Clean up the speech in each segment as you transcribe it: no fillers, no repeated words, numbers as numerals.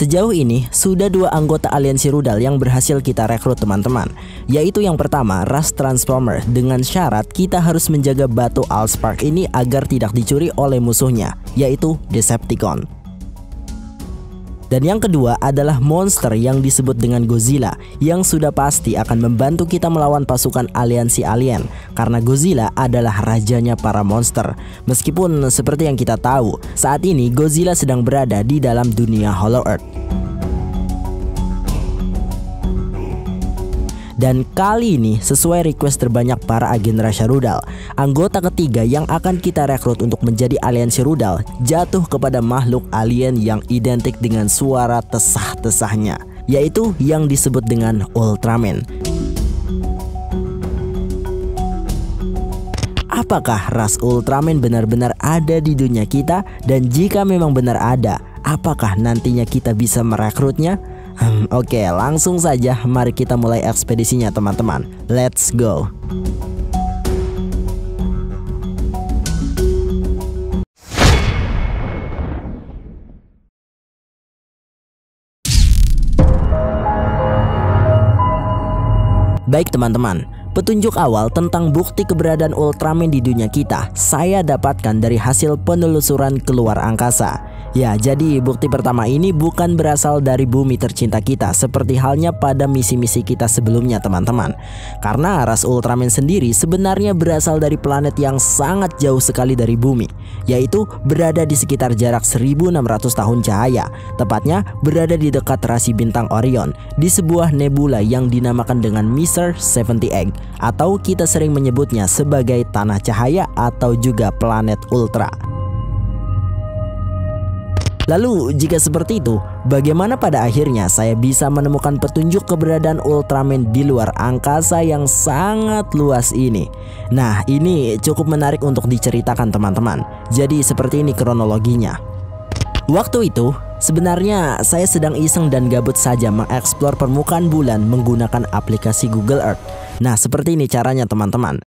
Sejauh ini, sudah dua anggota aliansi rudal yang berhasil kita rekrut teman-teman. Yaitu yang pertama, Ras Transformer, dengan syarat kita harus menjaga batu Allspark ini agar tidak dicuri oleh musuhnya, yaitu Decepticon. Dan yang kedua adalah monster yang disebut dengan Godzilla, yang sudah pasti akan membantu kita melawan pasukan aliansi alien, karena Godzilla adalah rajanya para monster. Meskipun seperti yang kita tahu, saat ini Godzilla sedang berada di dalam dunia Hollow Earth. Dan kali ini sesuai request terbanyak para agen rasa rudal, anggota ketiga yang akan kita rekrut untuk menjadi aliansi rudal jatuh kepada makhluk alien yang identik dengan suara tesah-tesahnya, yaitu yang disebut dengan Ultraman. Apakah ras Ultraman benar-benar ada di dunia kita? Dan jika memang benar ada, apakah nantinya kita bisa merekrutnya? Oke, langsung saja mari kita mulai ekspedisinya teman-teman. Let's go. Baik teman-teman, petunjuk awal tentang bukti keberadaan Ultraman di dunia kita saya dapatkan dari hasil penelusuran keluar angkasa. Ya, jadi bukti pertama ini bukan berasal dari bumi tercinta kita seperti halnya pada misi-misi kita sebelumnya teman-teman. Karena ras Ultraman sendiri sebenarnya berasal dari planet yang sangat jauh sekali dari bumi, yaitu berada di sekitar jarak 1600 tahun cahaya. Tepatnya berada di dekat rasi bintang Orion, di sebuah nebula yang dinamakan dengan Messier 78, atau kita sering menyebutnya sebagai tanah cahaya atau juga planet Ultra. Lalu jika seperti itu, bagaimana pada akhirnya saya bisa menemukan petunjuk keberadaan Ultraman di luar angkasa yang sangat luas ini? Nah, ini cukup menarik untuk diceritakan teman-teman. Jadi seperti ini kronologinya. Waktu itu sebenarnya saya sedang iseng dan gabut saja mengeksplor permukaan bulan menggunakan aplikasi Google Earth. Nah, seperti ini caranya teman-teman.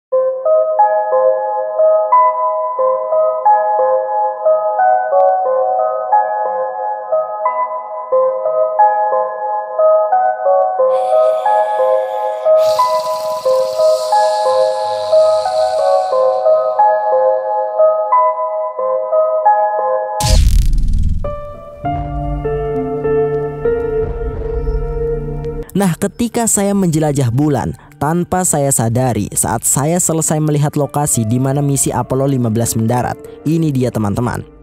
Nah, ketika saya menjelajah bulan, tanpa saya sadari saat saya selesai melihat lokasi di mana misi Apollo 15 mendarat. Ini dia teman-teman.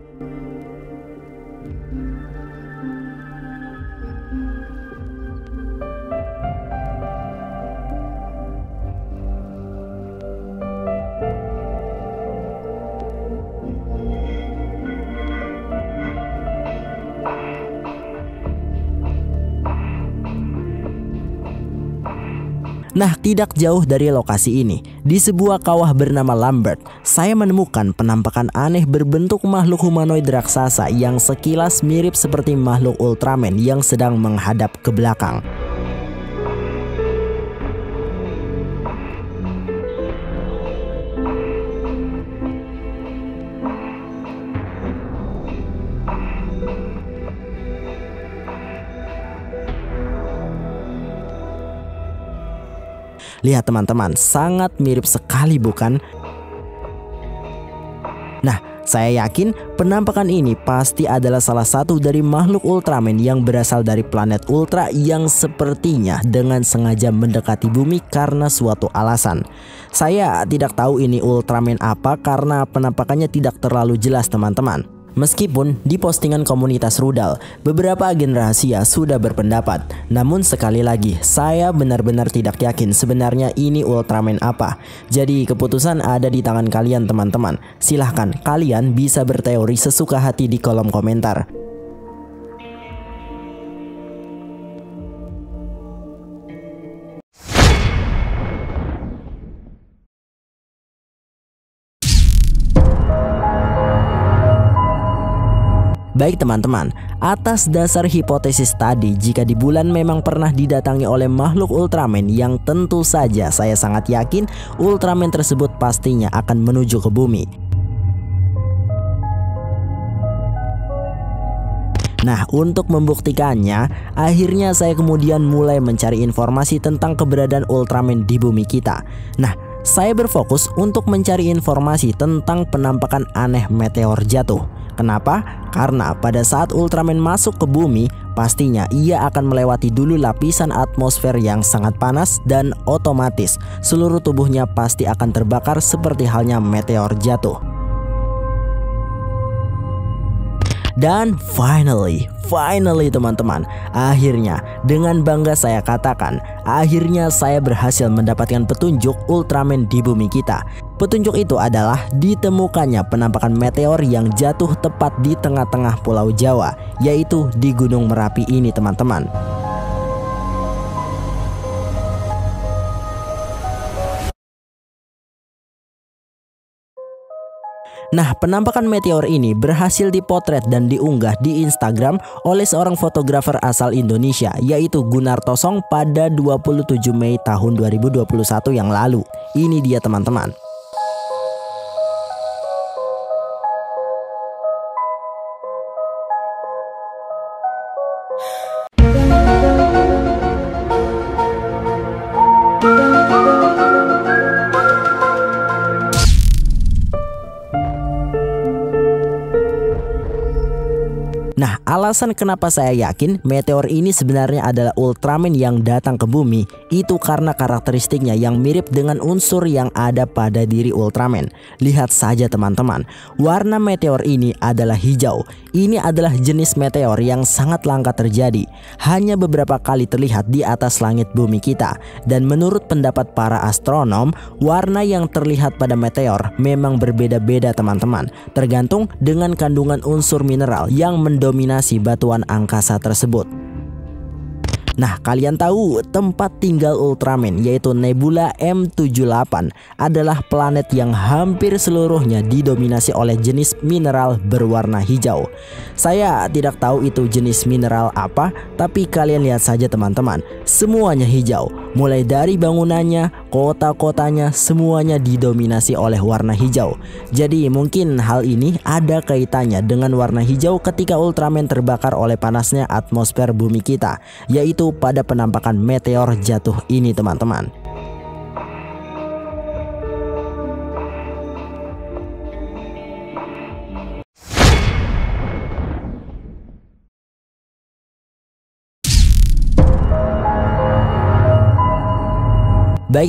Nah, tidak jauh dari lokasi ini, di sebuah kawah bernama Lambert, saya menemukan penampakan aneh berbentuk makhluk humanoid raksasa yang sekilas mirip seperti makhluk Ultraman yang sedang menghadap ke belakang. Lihat teman-teman, sangat mirip sekali bukan? Nah, saya yakin penampakan ini pasti adalah salah satu dari makhluk Ultraman yang berasal dari planet Ultra yang sepertinya dengan sengaja mendekati bumi karena suatu alasan. Saya tidak tahu ini Ultraman apa karena penampakannya tidak terlalu jelas teman-teman. Meskipun di postingan komunitas rudal, beberapa agen rahasia sudah berpendapat. Namun sekali lagi, saya benar-benar tidak yakin sebenarnya ini Ultraman apa. Jadi keputusan ada di tangan kalian teman-teman. Silahkan kalian bisa berteori sesuka hati di kolom komentar. Baik teman-teman, atas dasar hipotesis tadi, jika di bulan memang pernah didatangi oleh makhluk Ultraman yang tentu saja saya sangat yakin Ultraman tersebut pastinya akan menuju ke bumi. Nah, untuk membuktikannya, akhirnya saya kemudian mulai mencari informasi tentang keberadaan Ultraman di bumi kita. Nah, saya berfokus untuk mencari informasi tentang penampakan aneh meteor jatuh. Kenapa? Karena pada saat Ultraman masuk ke bumi, pastinya ia akan melewati dulu lapisan atmosfer yang sangat panas dan otomatis seluruh tubuhnya pasti akan terbakar seperti halnya meteor jatuh. Dan finally teman-teman, akhirnya dengan bangga saya katakan, akhirnya saya berhasil mendapatkan petunjuk Ultraman di bumi kita. Petunjuk itu adalah ditemukannya penampakan meteor yang jatuh tepat di tengah-tengah Pulau Jawa, yaitu di Gunung Merapi ini teman-teman. Nah, penampakan meteor ini berhasil dipotret dan diunggah di Instagram oleh seorang fotografer asal Indonesia, yaitu Gunarto Song pada 27 Mei tahun 2021 yang lalu. Ini dia teman-teman. Nah, alasan kenapa saya yakin meteor ini sebenarnya adalah Ultraman yang datang ke bumi itu karena karakteristiknya yang mirip dengan unsur yang ada pada diri Ultraman. Lihat saja teman-teman, warna meteor ini adalah hijau. Ini adalah jenis meteor yang sangat langka terjadi, hanya beberapa kali terlihat di atas langit bumi kita. Dan menurut pendapat para astronom, warna yang terlihat pada meteor memang berbeda-beda teman-teman, tergantung dengan kandungan unsur mineral yang mendorong dominasi batuan angkasa tersebut. Nah, kalian tahu tempat tinggal Ultraman yaitu Nebula M78 adalah planet yang hampir seluruhnya didominasi oleh jenis mineral berwarna hijau. Saya tidak tahu itu jenis mineral apa, tapi kalian lihat saja teman-teman, semuanya hijau. Mulai dari bangunannya, kota-kotanya, semuanya didominasi oleh warna hijau. Jadi mungkin hal ini ada kaitannya dengan warna hijau ketika Ultraman terbakar oleh panasnya atmosfer bumi kita, yaitu pada penampakan meteor jatuh ini teman-teman. Baik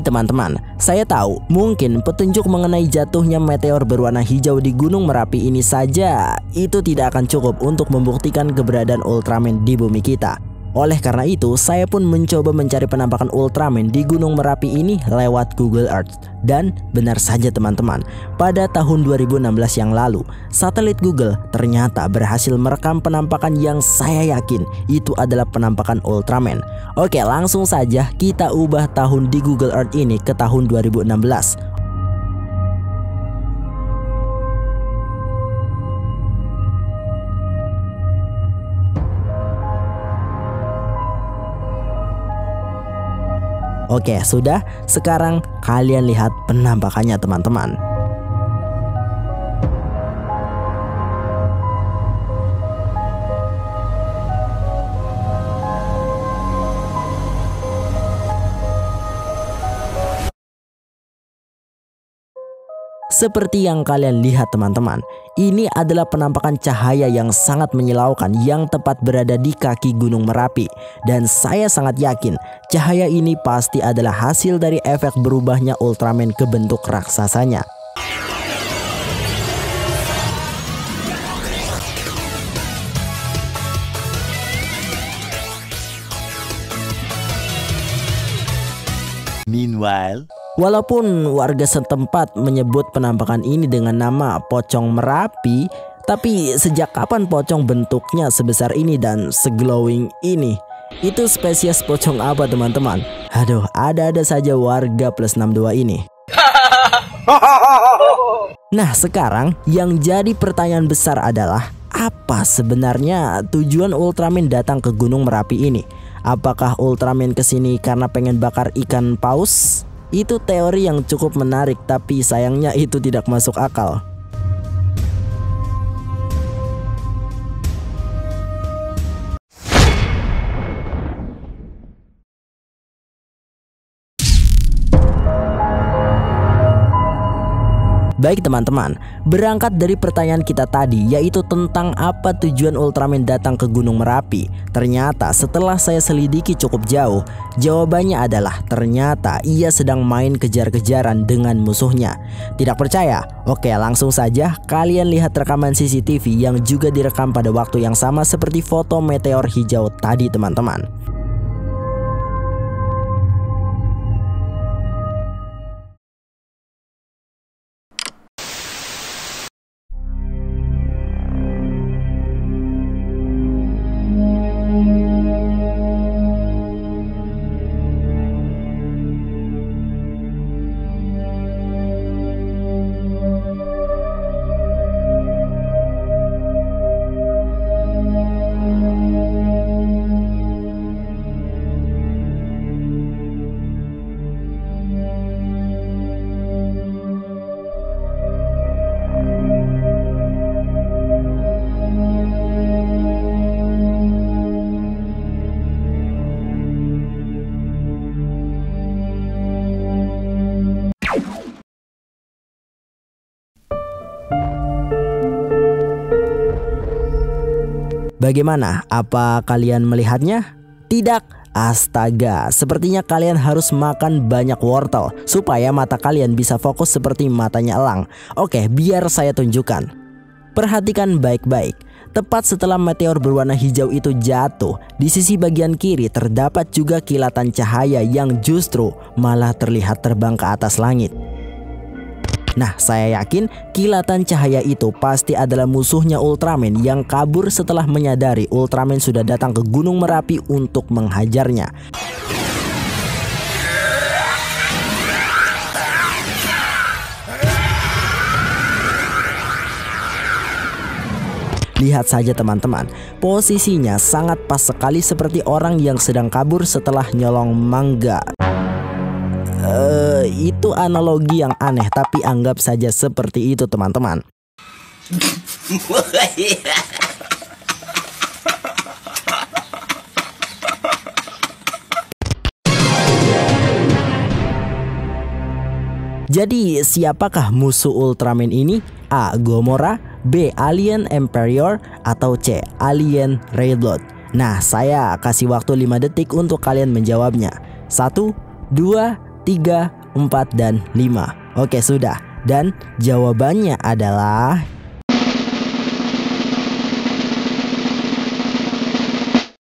teman-teman, saya tahu mungkin petunjuk mengenai jatuhnya meteor berwarna hijau di Gunung Merapi ini saja itu tidak akan cukup untuk membuktikan keberadaan Ultraman di bumi kita. Oleh karena itu, saya pun mencoba mencari penampakan Ultraman di Gunung Merapi ini lewat Google Earth. Dan benar saja teman-teman, pada tahun 2016 yang lalu, satelit Google ternyata berhasil merekam penampakan yang saya yakin itu adalah penampakan Ultraman. Oke, langsung saja kita ubah tahun di Google Earth ini ke tahun 2016. Oke, sudah. Sekarang kalian lihat penampakannya teman-teman. Seperti yang kalian lihat teman-teman, ini adalah penampakan cahaya yang sangat menyilaukan yang tepat berada di kaki Gunung Merapi. Dan saya sangat yakin cahaya ini pasti adalah hasil dari efek berubahnya Ultraman ke bentuk raksasanya. Meanwhile, walaupun warga setempat menyebut penampakan ini dengan nama pocong merapi, tapi sejak kapan pocong bentuknya sebesar ini dan seglowing ini? Itu spesies pocong apa teman-teman? Aduh, ada-ada saja warga plus 62 ini. Nah, sekarang yang jadi pertanyaan besar adalah, apa sebenarnya tujuan Ultraman datang ke Gunung Merapi ini? Apakah Ultraman kesini karena pengen bakar ikan paus? Itu teori yang cukup menarik, tapi sayangnya itu tidak masuk akal. Baik teman-teman, berangkat dari pertanyaan kita tadi, yaitu tentang apa tujuan Ultraman datang ke Gunung Merapi. Ternyata setelah saya selidiki cukup jauh, jawabannya adalah ternyata ia sedang main kejar-kejaran dengan musuhnya. Tidak percaya? Oke, langsung saja kalian lihat rekaman CCTV yang juga direkam pada waktu yang sama seperti foto meteor hijau tadi teman-teman. Bagaimana? Apa kalian melihatnya? Tidak? Astaga, sepertinya kalian harus makan banyak wortel supaya mata kalian bisa fokus seperti matanya elang. Oke, biar saya tunjukkan. Perhatikan baik-baik. Tepat setelah meteor berwarna hijau itu jatuh, di sisi bagian kiri terdapat juga kilatan cahaya yang justru malah terlihat terbang ke atas langit. Nah, saya yakin kilatan cahaya itu pasti adalah musuhnya Ultraman yang kabur setelah menyadari Ultraman sudah datang ke Gunung Merapi untuk menghajarnya. Lihat saja teman-teman, posisinya sangat pas sekali seperti orang yang sedang kabur setelah nyolong mangga. Itu analogi yang aneh, tapi anggap saja seperti itu teman-teman. Jadi siapakah musuh Ultraman ini? A. Gomora, B. Alien Emperor, atau C. Alien Rayblood? Nah, saya kasih waktu 5 detik untuk kalian menjawabnya. 1, 2, 3, 4, dan 5. Oke, sudah. Dan jawabannya adalah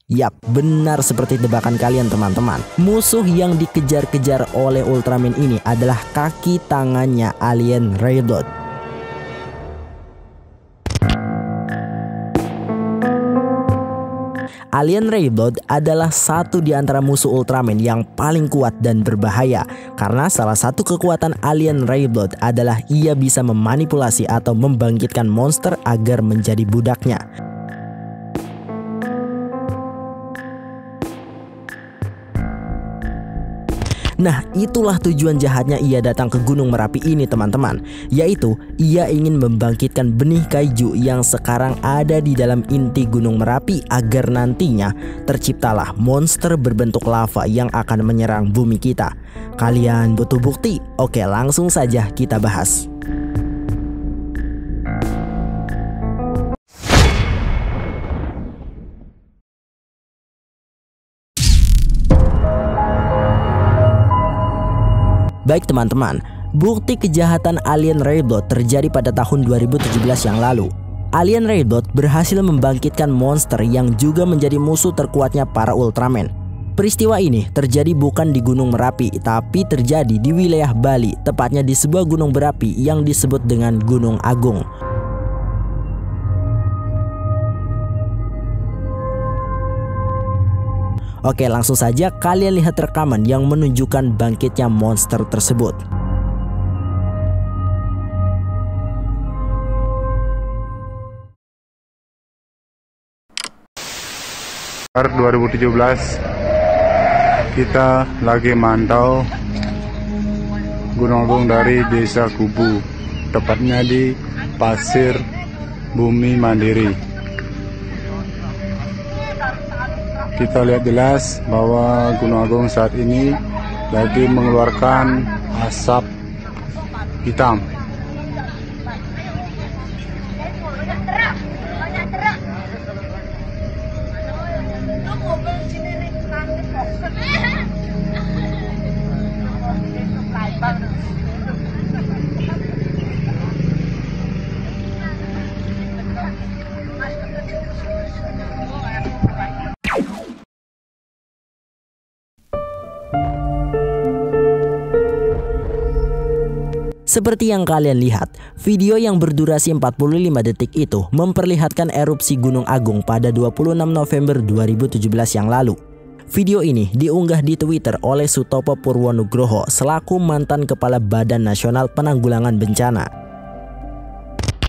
yap, benar seperti tebakan kalian teman-teman. Musuh yang dikejar-kejar oleh Ultraman ini adalah kaki tangannya Alien Rayblood. Alien Rayblood adalah satu di antara musuh Ultraman yang paling kuat dan berbahaya, karena salah satu kekuatan Alien Rayblood adalah ia bisa memanipulasi atau membangkitkan monster agar menjadi budaknya. Nah, itulah tujuan jahatnya ia datang ke Gunung Merapi ini teman-teman, yaitu ia ingin membangkitkan benih kaiju yang sekarang ada di dalam inti Gunung Merapi agar nantinya terciptalah monster berbentuk lava yang akan menyerang bumi kita. Kalian butuh bukti? Oke, langsung saja kita bahas. Baik teman-teman, bukti kejahatan Alien Rayblood terjadi pada tahun 2017 yang lalu. Alien Rayblood berhasil membangkitkan monster yang juga menjadi musuh terkuatnya para Ultraman. Peristiwa ini terjadi bukan di Gunung Merapi, tapi terjadi di wilayah Bali, tepatnya di sebuah gunung berapi yang disebut dengan Gunung Agung. Oke, langsung saja kalian lihat rekaman yang menunjukkan bangkitnya monster tersebut. Maret 2017 kita lagi mantau Gunung Agung dari Desa Kubu, tepatnya di Pasir Bumi Mandiri. Kita lihat jelas bahwa Gunung Agung saat ini lagi mengeluarkan asap hitam Seperti yang kalian lihat, video yang berdurasi 45 detik itu memperlihatkan erupsi Gunung Agung pada 26 November 2017 yang lalu. Video ini diunggah di Twitter oleh Sutopo Purwonugroho selaku mantan Kepala Badan Nasional Penanggulangan Bencana.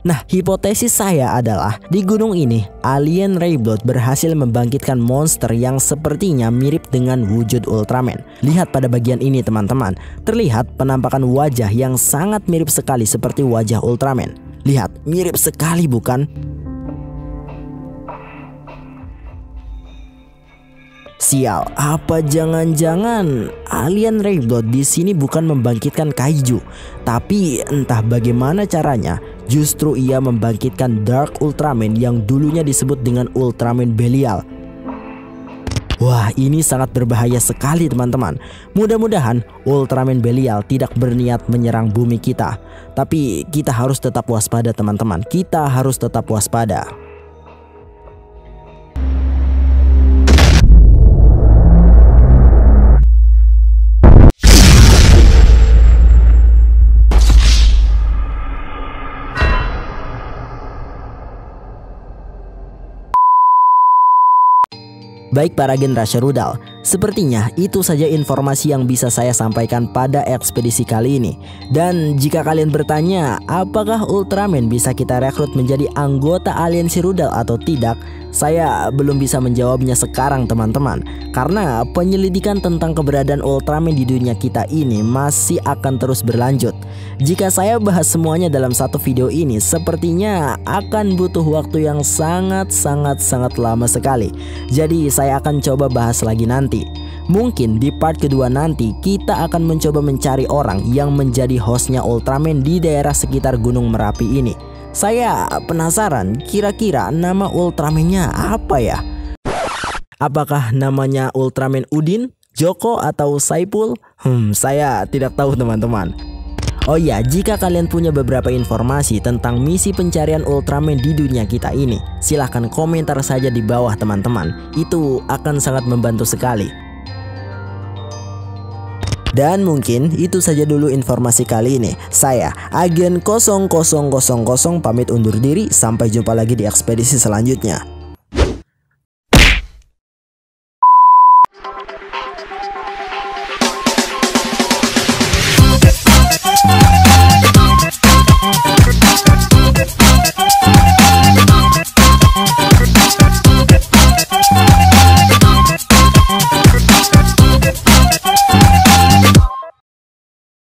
Nah, hipotesis saya adalah di gunung ini Alien Rayblood berhasil membangkitkan monster yang sepertinya mirip dengan wujud Ultraman. Lihat pada bagian ini teman-teman, terlihat penampakan wajah yang sangat mirip sekali seperti wajah Ultraman. Lihat, mirip sekali bukan? Sial, apa jangan-jangan Alien Rayblood di sini bukan membangkitkan kaiju, tapi entah bagaimana caranya justru ia membangkitkan Dark Ultraman yang dulunya disebut dengan Ultraman Belial. Wah, ini sangat berbahaya sekali teman-teman. Mudah-mudahan Ultraman Belial tidak berniat menyerang bumi kita, tapi kita harus tetap waspada teman-teman. Kita harus tetap waspada. Baik para generasi rudal, sepertinya itu saja informasi yang bisa saya sampaikan pada ekspedisi kali ini. Dan jika kalian bertanya apakah Ultraman bisa kita rekrut menjadi anggota aliansi rudal atau tidak, saya belum bisa menjawabnya sekarang teman-teman, karena penyelidikan tentang keberadaan Ultraman di dunia kita ini masih akan terus berlanjut. Jika saya bahas semuanya dalam satu video ini, sepertinya akan butuh waktu yang sangat lama sekali. Jadi saya akan coba bahas lagi nanti. Mungkin di part kedua nanti kita akan mencoba mencari orang yang menjadi hostnya Ultraman di daerah sekitar Gunung Merapi ini. Saya penasaran kira-kira nama Ultraman-nya apa ya? Apakah namanya Ultraman Udin, Joko atau Saipul? Saya tidak tahu teman-teman. Oh ya, jika kalian punya beberapa informasi tentang misi pencarian Ultraman di dunia kita ini, silahkan komentar saja di bawah teman-teman. Itu akan sangat membantu sekali. Dan mungkin itu saja dulu informasi kali ini. Saya Agen 0000 pamit undur diri. Sampai jumpa lagi di ekspedisi selanjutnya.